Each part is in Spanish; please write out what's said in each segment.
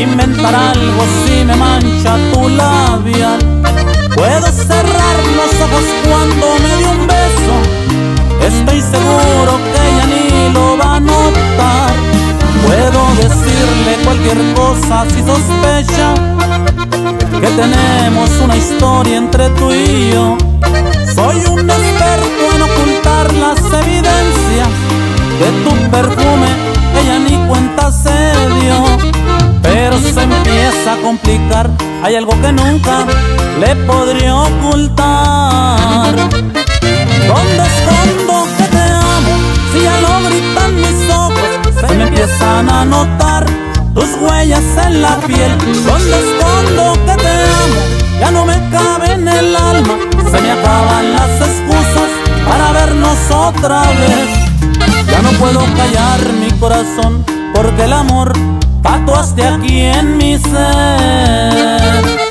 inventar algo si me mancha tu labial. Puedo cerrar los ojos cuando me dio un beso, estoy seguro que ella ni lo va a notar. Puedo decirle cualquier cosa si sospecha que tenemos una historia entre tú y yo. Soy un experto en ocultar las evidencias de tu perfume, ella ni cuenta se dio. Pero se empieza a complicar, hay algo que nunca le podría ocultar. ¿Dónde escondo que te amo si ya lo gritan mis ojos? Se me empiezan a notar tus huellas en la piel. ¿Dónde escondo que te amo? Ya no me cabe en el alma, se me acaban las excusas para vernos otra vez. Ya no puedo callar mi corazón, porque el amor tatuaste aquí en mi ser.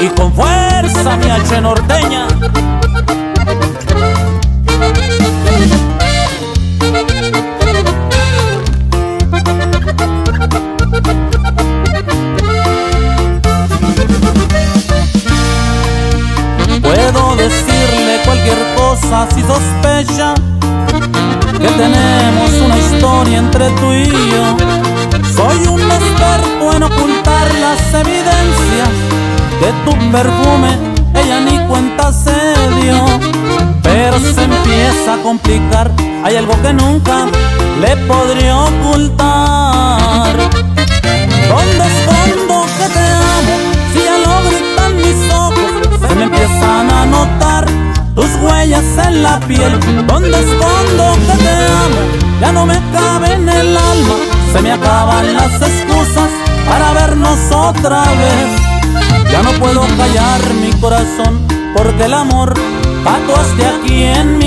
Y con fuerza mi H norteña. Puedo decirle cualquier cosa si sospecha que tenemos una historia entre tú y yo. Soy un experto en ocultar las evidencias de tu perfume, ella ni cuenta se dio. Pero se empieza a complicar, hay algo que nunca le podría ocultar. ¿Dónde escondo que te amo si ya lo gritan mis ojos? Se me empiezan a notar tus huellas en la piel. ¿Dónde escondo que te amo? Ya no me cabe en el alma, se me acaban las excusas para vernos otra vez. Ya no puedo callar mi corazón, porque el amor tatuaste aquí en mi